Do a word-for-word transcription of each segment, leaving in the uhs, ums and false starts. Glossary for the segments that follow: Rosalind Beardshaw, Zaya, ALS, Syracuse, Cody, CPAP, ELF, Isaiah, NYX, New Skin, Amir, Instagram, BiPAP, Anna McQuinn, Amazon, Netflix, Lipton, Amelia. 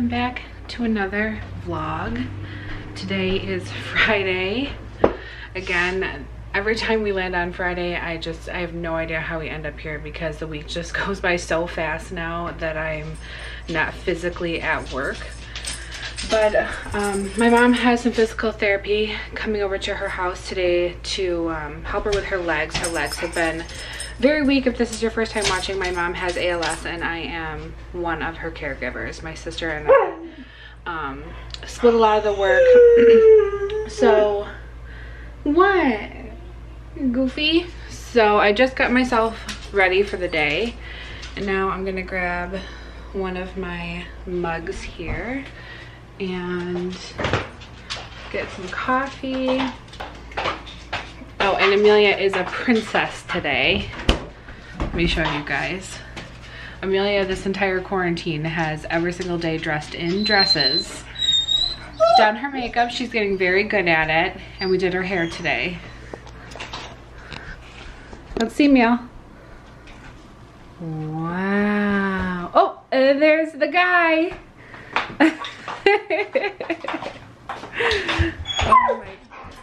Welcome back to another vlog. Today is Friday. Again, every time we land on Friday, I just, I have no idea how we end up here because the week just goes by so fast now that I'm not physically at work. But um, my mom has some physical therapy coming over to her house today to um, help her with her legs. Her legs have been very weak. If this is your first time watching, my mom has A L S and I am one of her caregivers. My sister and I um, split a lot of the work. So, what? Goofy? So I just got myself ready for the day. And now I'm gonna grab one of my mugs here and get some coffee. Oh, and Amelia is a princess today. Let me show you guys. Amelia, this entire quarantine, has every single day dressed in dresses. Done her makeup, she's getting very good at it, and we did her hair today. Let's see, Meal. Wow. Oh, uh, there's the guy. Oh my.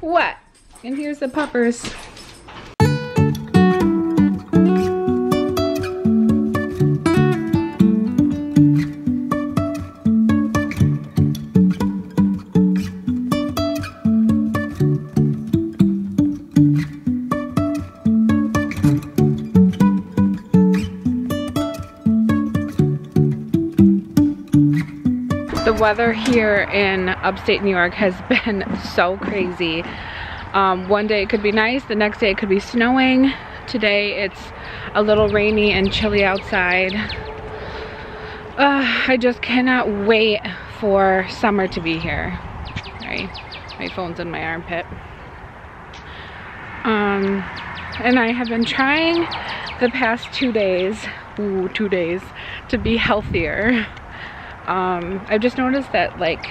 What? And here's the puppers. The weather here in upstate New York has been so crazy. Um, one day it could be nice, the next day it could be snowing. Today it's a little rainy and chilly outside. Uh, I just cannot wait for summer to be here. Sorry, my phone's in my armpit. Um, and I have been trying the past two days, ooh, two days, to be healthier. Um, I've just noticed that, like,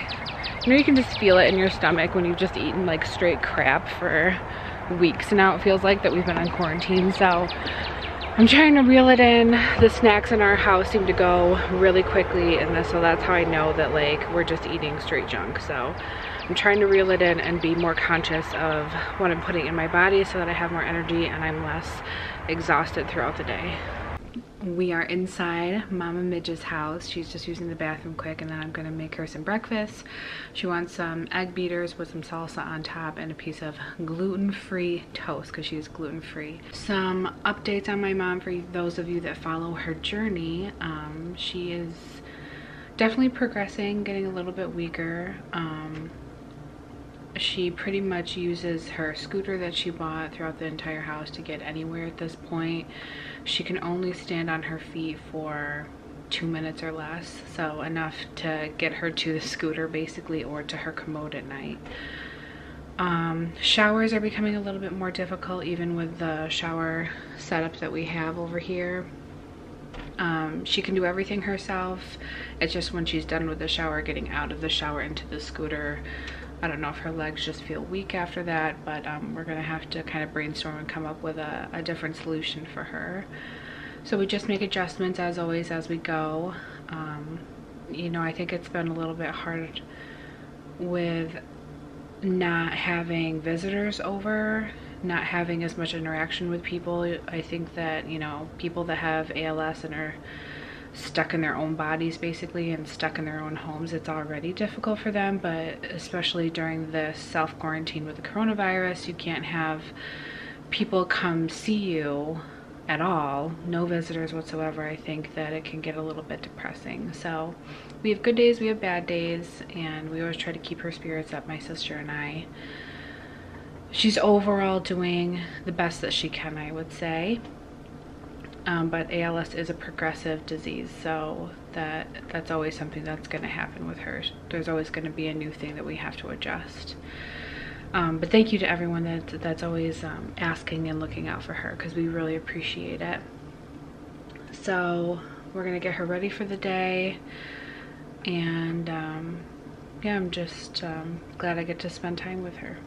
you know, you can just feel it in your stomach when you've just eaten like straight crap for weeks, and now it feels like that we've been on quarantine. So I'm trying to reel it in. The snacks in our house seem to go really quickly, and so that's how I know that, like, we're just eating straight junk. So I'm trying to reel it in and be more conscious of what I'm putting in my body so that I have more energy and I'm less exhausted throughout the day. We are inside Mama Midge's house. She's just using the bathroom quick, and then I'm gonna make her some breakfast. She wants some egg beaters with some salsa on top and a piece of gluten-free toast because she is gluten-free. Some updates on my mom for those of you that follow her journey. Um, she is definitely progressing, getting a little bit weaker. Um, she pretty much uses her scooter that she bought throughout the entire house to get anywhere at this point. She can only stand on her feet for two minutes or less, so enough to get her to the scooter basically, or to her commode at night. Um, showers are becoming a little bit more difficult, even with the shower setup that we have over here. Um, she can do everything herself. It's just when she's done with the shower, getting out of the shower into the scooter, I don't know if her legs just feel weak after that, but um, we're gonna have to kind of brainstorm and come up with a, a different solution for her. So we just make adjustments as always as we go. Um, you know, I think it's been a little bit hard with not having visitors over, not having as much interaction with people. I think that, you know, people that have A L S and are stuck in their own bodies basically and stuck in their own homes, it's already difficult for them, but especially during this self-quarantine with the coronavirus, you can't have people come see you at all, no visitors whatsoever. I think that it can get a little bit depressing. So we have good days, we have bad days, and we always try to keep her spirits up, my sister and I. She's overall doing the best that she can, I would say. Um, but A L S is a progressive disease, so that that's always something that's going to happen with her. There's always going to be a new thing that we have to adjust. Um, but thank you to everyone that that's always um, asking and looking out for her, because we really appreciate it. So we're going to get her ready for the day, and um, yeah, I'm just um, glad I get to spend time with her.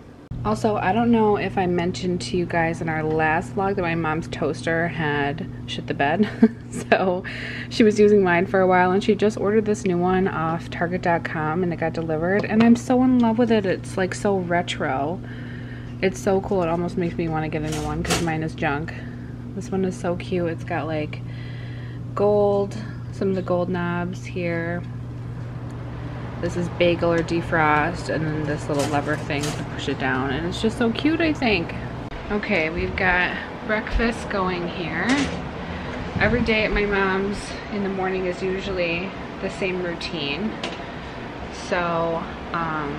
Also, I don't know if I mentioned to you guys in our last vlog that my mom's toaster had shit the bed. So she was using mine for a while, and she just ordered this new one off Target dot com, and it got delivered, and I'm so in love with it. It's like so retro. It's so cool. It almost makes me want to get a new one because mine is junk. This one is so cute. It's got like gold, some of the gold knobs here. This is bagel or defrost, and then this little lever thing to push it down, and it's just so cute, I think. Okay, we've got breakfast going here. Every day at my mom's in the morning is usually the same routine. So, um,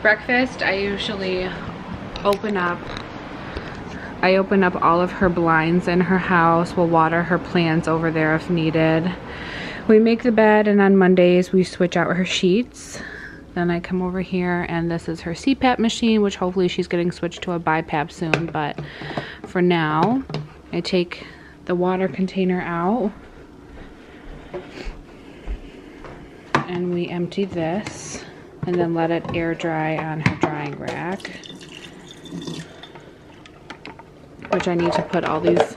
breakfast, I usually open up, I open up all of her blinds in her house. We'll water her plants over there if needed. We make the bed, and on Mondays we switch out her sheets. Then I come over here, and this is her C PAP machine, which hopefully she's getting switched to a BiPAP soon, but for now, I take the water container out, and we empty this, and then let it air dry on her drying rack, which I need to put all these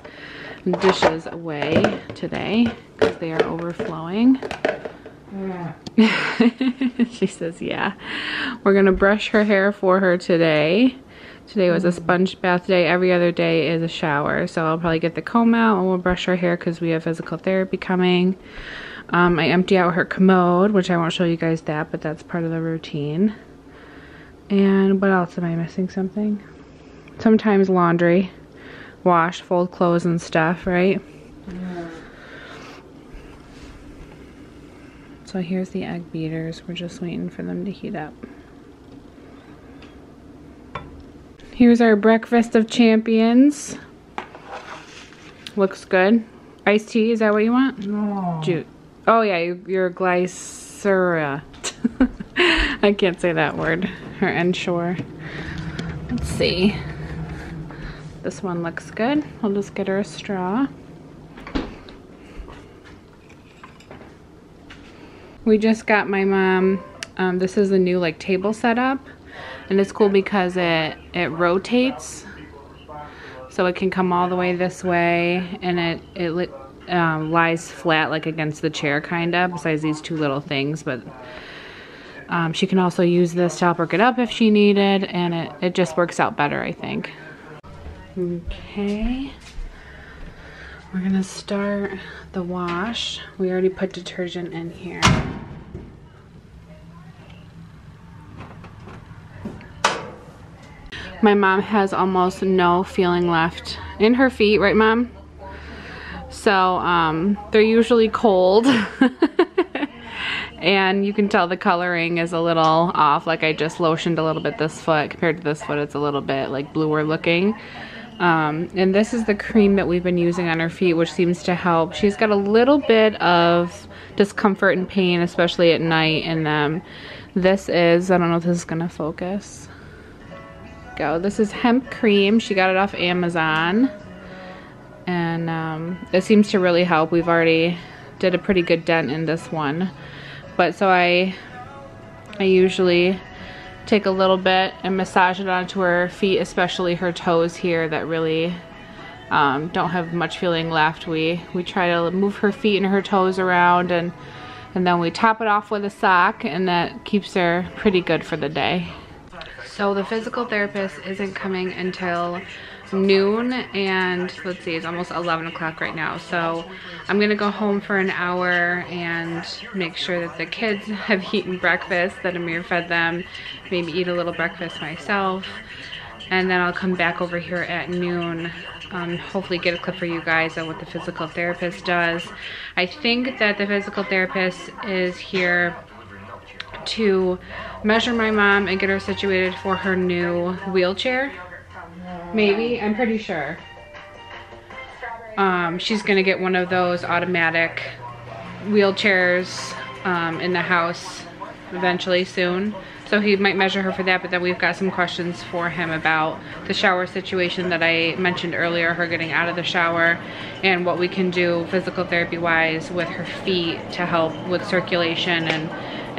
dishes away today because they are overflowing. Yeah. She says yeah. We're gonna brush her hair for her today. Today was a sponge bath day. Every other day is a shower, so I'll probably get the comb out and we'll brush her hair because we have physical therapy coming. um, I empty out her commode, which I won't show you guys that, but that's part of the routine. And what else am I missing? Something? Sometimes laundry, wash, fold clothes and stuff, right? Yeah. So here's the egg beaters. We're just waiting for them to heat up. Here's our breakfast of champions. Looks good. Iced tea, is that what you want? No. Juice. Oh yeah, your glycera. I can't say that word. Or ensure. Let's see. This one looks good. I'll just get her a straw. We just got my mom, um, this is a new like table setup, and it's cool because it, it rotates. So it can come all the way this way, and it, it um, lies flat like against the chair kind of, besides these two little things, but um, she can also use this to help her get up if she needed, and it, it just works out better, I think. Okay, we're gonna start the wash. We already put detergent in here. My mom has almost no feeling left in her feet, right Mom? So um, they're usually cold. And you can tell the coloring is a little off. Like I just lotioned a little bit this foot. Compared to this foot, it's a little bit like bluer looking. Um, and this is the cream that we've been using on her feet, which seems to help. She's got a little bit of discomfort and pain, especially at night in them. This is, I don't know if this is gonna focus. Go, this is hemp cream. She got it off Amazon. And um, it seems to really help. We've already did a pretty good dent in this one. But so I, I usually take a little bit and massage it onto her feet, especially her toes here that really um, don't have much feeling left. We we try to move her feet and her toes around, and and then we top it off with a sock, and that keeps her pretty good for the day. So the physical therapist isn't coming until noon, and let's see, it's almost eleven o'clock right now, so I'm gonna go home for an hour and make sure that the kids have eaten breakfast, that Amir fed them, maybe eat a little breakfast myself, and then I'll come back over here at noon, um, hopefully get a clip for you guys on what the physical therapist does. I think that the physical therapist is here to measure my mom and get her situated for her new wheelchair. Maybe, I'm pretty sure. Um, she's gonna get one of those automatic wheelchairs um, in the house eventually soon. So he might measure her for that, but then we've got some questions for him about the shower situation that I mentioned earlier, her getting out of the shower, and what we can do physical therapy-wise with her feet to help with circulation and,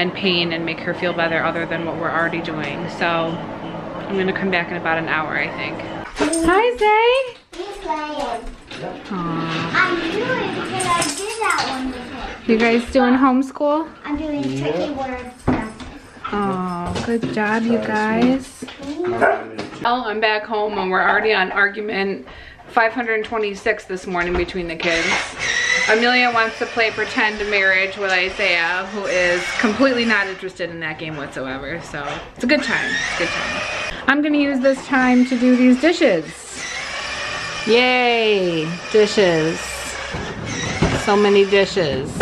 and pain and make her feel better other than what we're already doing. So I'm gonna come back in about an hour, I think. Hi, Zay. He's playing. I'm doing because I did that one with him. You guys doing homeschool? I'm doing yeah. tricky words. Oh, good job, you guys. Well, I'm back home and we're already on argument five hundred twenty-six this morning between the kids. Amelia wants to play pretend marriage with Isaiah, who is completely not interested in that game whatsoever. So it's a good time. It's a good time. I'm gonna use this time to do these dishes. Yay! Dishes. So many dishes.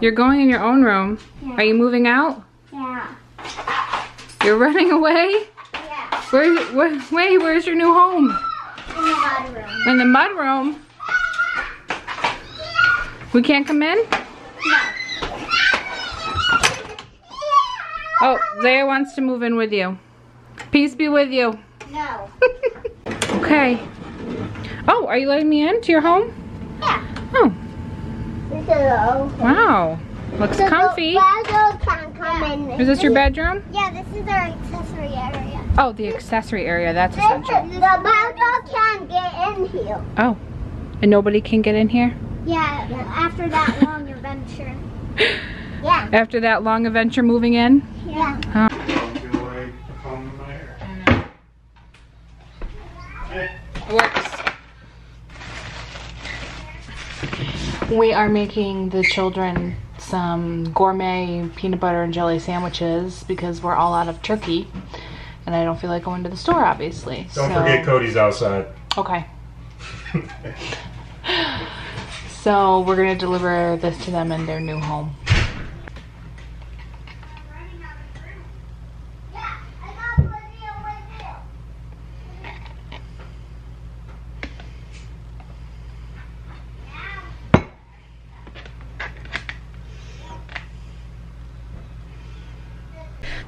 You're going in your own room? Yeah. Are you moving out? Yeah. You're running away? Yeah. Where, where, wait, where's your new home? In the mud room. In the mud room? We can't come in? No. Oh, Zaya wants to move in with you. Peace be with you. No. Okay. Oh, are you letting me in to your home? Yeah. Oh. Wow, looks so comfy. Can come in. Is this your bedroom? Yeah, this is our accessory area. Oh, the accessory area, that's this essential. Is, the dog can get in here. Oh, and nobody can get in here? Yeah, after that long adventure. Yeah. After that long adventure moving in? Yeah. Huh. We are making the children some gourmet peanut butter and jelly sandwiches because we're all out of turkey and I don't feel like going to the store, obviously. Don't so. forget Cody's outside. Okay. So we're going to deliver this to them in their new home.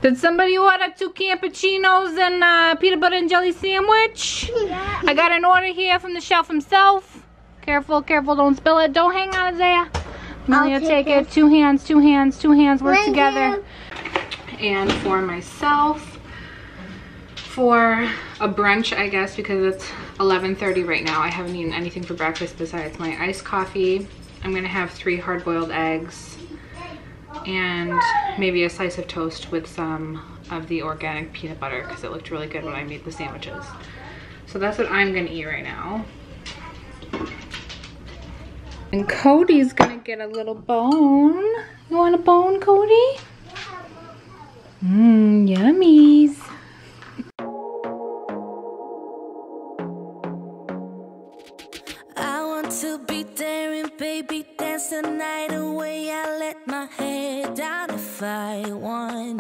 Did somebody order two campuccinos and uh, peanut butter and jelly sandwich? Yeah. I got an order here from the shelf himself. Careful, careful, don't spill it. Don't hang on, Isaiah. Amelia, take, take it. it. Two hands, two hands, two hands, work Thank together. You. And for myself, for a brunch, I guess, because it's eleven thirty right now. I haven't eaten anything for breakfast besides my iced coffee. I'm gonna have three hard-boiled eggs and maybe a slice of toast with some of the organic peanut butter because it looked really good when I made the sandwiches. So that's what I'm gonna eat right now. And Cody's gonna get a little bone. You want a bone, Cody? Mmm, yummies. I want to be daring, baby, dance the night away. I let my head down if I want.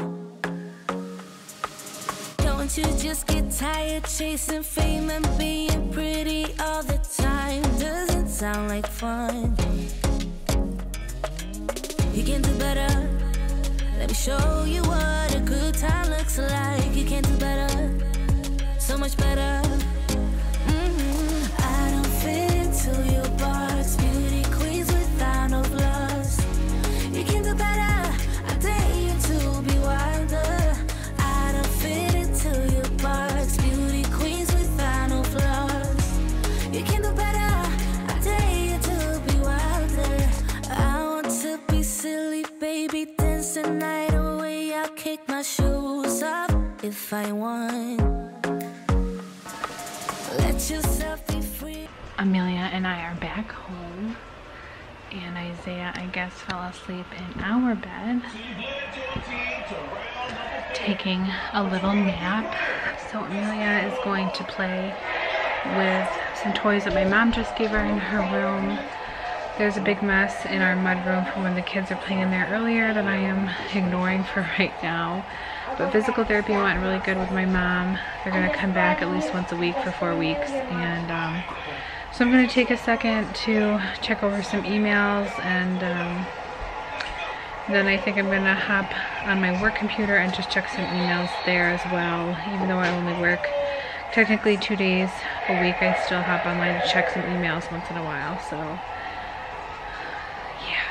Don't you just get tired chasing fame and being pretty all the time? Doesn't sound like fun. You can do better. Let me show you what a good time looks like. You can do better. So much better. Till your box, beauty queens without no gloves. You can do better. I dare you to be wilder. I don't fit into your box, beauty queens without no flaws. You can do better. I dare you to be wilder. I want to be silly, baby, dance the night away. I'll kick my shoes off if I want. Let yourself be free. Amelia and I are back home, and Isaiah, I guess, fell asleep in our bed, taking a little nap. So Amelia is going to play with some toys that my mom just gave her in her room. There's a big mess in our mud room from when the kids are playing in there earlier that I am ignoring for right now. But physical therapy went really good with my mom. They're going to come back at least once a week for four weeks, and um, So I'm going to take a second to check over some emails, and um, then I think I'm going to hop on my work computer and just check some emails there as well. Even though I only work technically two days a week, I still hop online to check some emails once in a while. So yeah.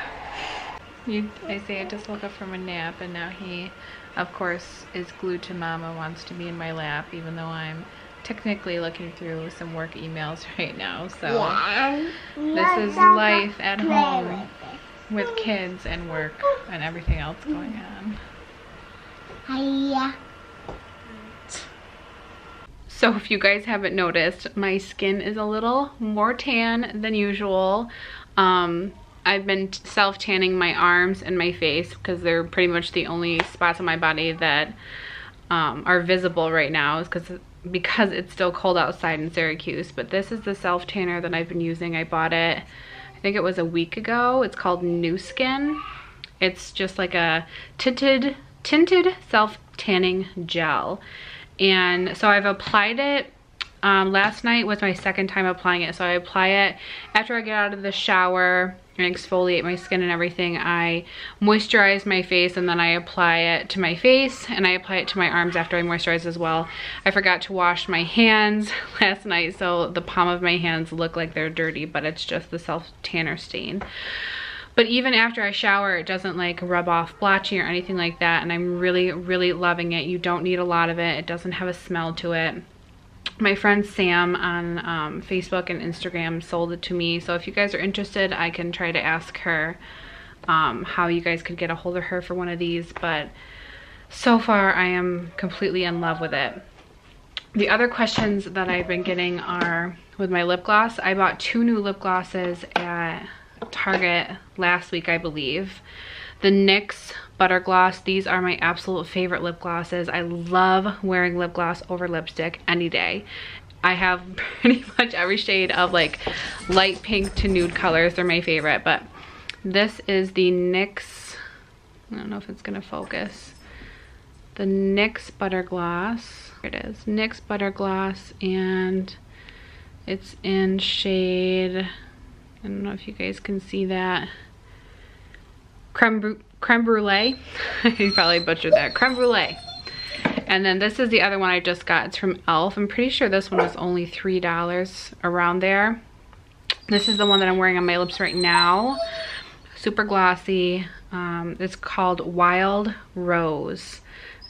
You, Isaiah just woke up from a nap, and now he, of course, is glued to mama, wants to be in my lap, even though I'm technically looking through some work emails right now. So yeah, this is life at home with kids and work and everything else going on. Hiya. So if you guys haven't noticed, my skin is a little more tan than usual. Um, I've been self-tanning my arms and my face because they're pretty much the only spots on my body that um, are visible right now, is because because it's still cold outside in Syracuse. But this is the self-tanner that I've been using. I bought it, I think it was a week ago. It's called New Skin. It's just like a tinted, tinted self-tanning gel. And so I've applied it. Um, last night was my second time applying it. So I apply it after I get out of the shower and exfoliate my skin and everything. I moisturize my face, and then I apply it to my face, and I apply it to my arms after I moisturize as well. I forgot to wash my hands last night, so the palm of my hands look like they're dirty, but it's just the self-tanner stain. But even after I shower, it doesn't like rub off blotchy or anything like that, and I'm really, really loving it. You don't need a lot of it. It doesn't have a smell to it. My friend Sam on um, Facebook and Instagram sold it to me. So if you guys are interested, I can try to ask her um, how you guys could get a hold of her for one of these. But so far, I am completely in love with it. The other questions that I've been getting are with my lip gloss. I bought two new lip glosses at Target last week, I believe. The NYX Butter Gloss. These are my absolute favorite lip glosses. I love wearing lip gloss over lipstick any day. I have pretty much every shade of like light pink to nude colors. They're my favorite. But this is the NYX, I don't know if it's going to focus, the NYX Butter Gloss. Here it is, NYX Butter Gloss, and it's in shade, I don't know if you guys can see that, Creme Brulee. Creme Brulee. You probably butchered that. Creme Brulee. And then this is the other one I just got. It's from E L F. I'm pretty sure this one was only three dollars, around there. This is the one that I'm wearing on my lips right now. Super glossy. Um, it's called Wild Rose,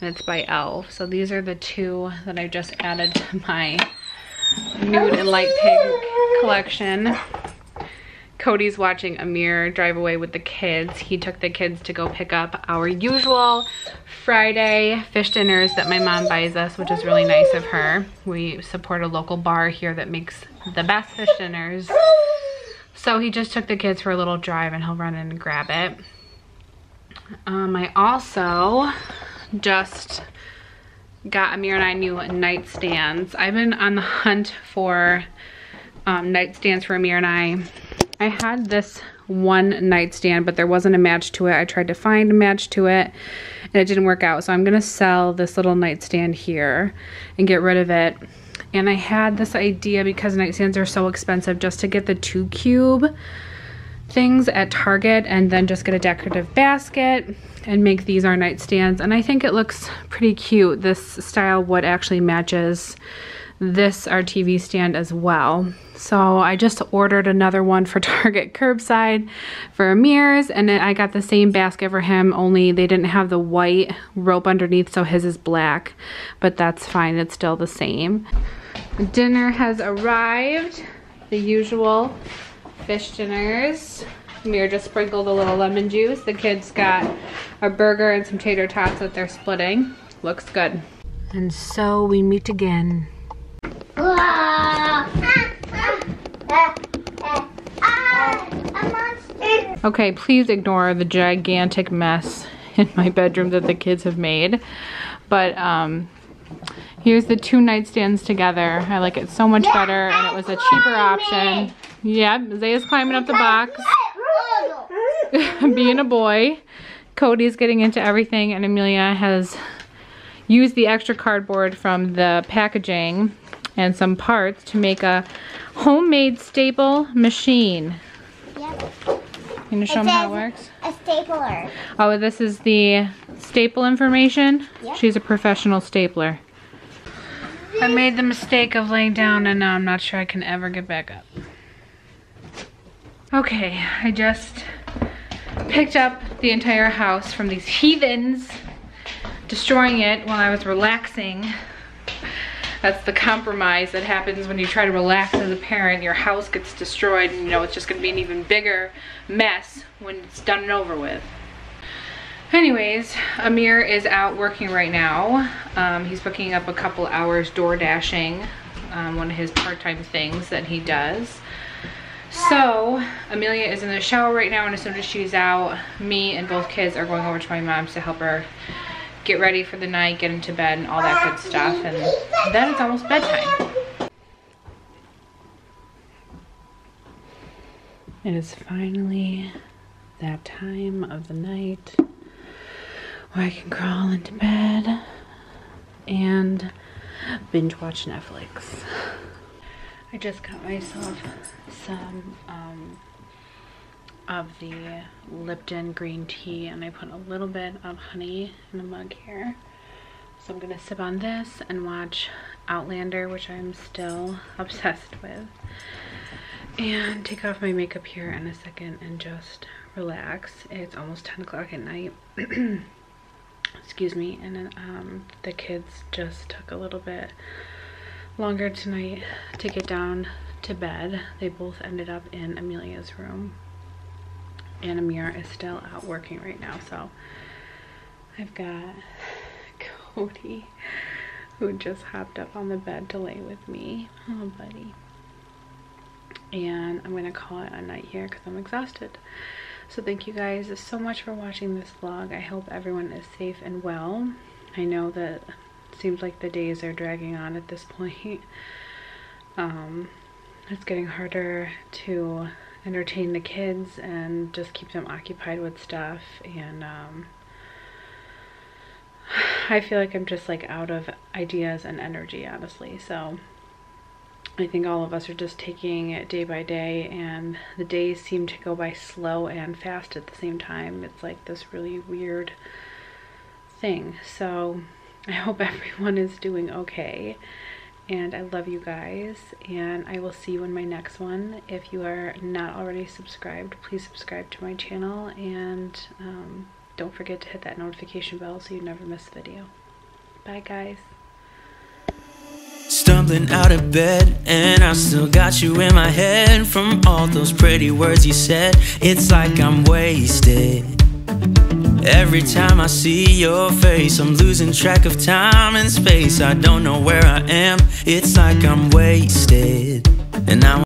and it's by E L F. So these are the two that I just added to my nude and light pink collection. Cody's watching Amir drive away with the kids. He took the kids to go pick up our usual Friday fish dinners that my mom buys us, which is really nice of her. We support a local bar here that makes the best fish dinners. So he just took the kids for a little drive, and he'll run in and grab it. Um, I also just got Amir and I new nightstands. I've been on the hunt for um, nightstands for Amir and I. I had this one nightstand, but there wasn't a match to it. I tried to find a match to it, and it didn't work out. So I'm going to sell this little nightstand here and get rid of it. And I had this idea, because nightstands are so expensive, just to get the two cube things at Target and then just get a decorative basket and make these our nightstands. And I think it looks pretty cute. This style wood actually matches this, our T V stand, as well. So I just ordered another one for Target curbside for Amir's, and then I got the same basket for him, only they didn't have the white rope underneath, so his is black, but that's fine, it's still the same. Dinner has arrived, the usual fish dinners. Amir just sprinkled a little lemon juice. The kids got a burger and some tater tots that they're splitting. Looks good. And so we meet again. Okay, please ignore the gigantic mess in my bedroom that the kids have made. But um, here's the two nightstands together. I like it so much better, and it was a cheaper option. Yeah, Isaiah's climbing up the box, being a boy. Cody's getting into everything, and Amelia has used the extra cardboard from the packaging and some parts to make a homemade staple machine. Yep. Can you show it them how it works? A stapler. Oh, this is the staple information? Yep. She's a professional stapler. I made the mistake of laying down and now I'm not sure I can ever get back up. Okay, I just picked up the entire house from these heathens, destroying it while I was relaxing. That's the compromise that happens when you try to relax as a parent. Your house gets destroyed and you know it's just gonna be an even bigger mess when it's done and over with. Anyways, Amir is out working right now. Um, he's picking up a couple hours door dashing, um, one of his part-time things that he does. So, Amelia is in the shower right now, and as soon as she's out, me and both kids are going over to my mom's to help her get ready for the night, get into bed, and all that good stuff, and then it's almost bedtime. It is finally that time of the night where I can crawl into bed and binge watch Netflix. I just got myself some um, of the Lipton green tea, and I put a little bit of honey in a mug here. So I'm gonna sip on this and watch Outlander, which I'm still obsessed with. And take off my makeup here in a second and just relax. It's almost ten o'clock at night. Excuse me. And then um, the kids just took a little bit longer tonight to get down to bed. They both ended up in Amelia's room. And Amir is still out working right now. So I've got Cody, who just hopped up on the bed to lay with me. Oh, buddy. And I'm gonna call it a night here because I'm exhausted. So thank you guys so much for watching this vlog. I hope everyone is safe and well. I know that it seems like the days are dragging on at this point. Um, it's getting harder to entertain the kids and just keep them occupied with stuff. And um, I feel like I'm just like out of ideas and energy, honestly. So I think all of us are just taking it day by day, and the days seem to go by slow and fast at the same time. It's like this really weird thing. So I hope everyone is doing okay, and I love you guys, and I will see you in my next one. If you are not already subscribed, please subscribe to my channel, and um, don't forget to hit that notification bell so you never miss a video. Bye, guys. Stumbling out of bed, and I still got you in my head from all those pretty words you said. It's like I'm wasted. Every time I see your face, I'm losing track of time and space. I don't know where I am. It's like I'm wasted, and I'm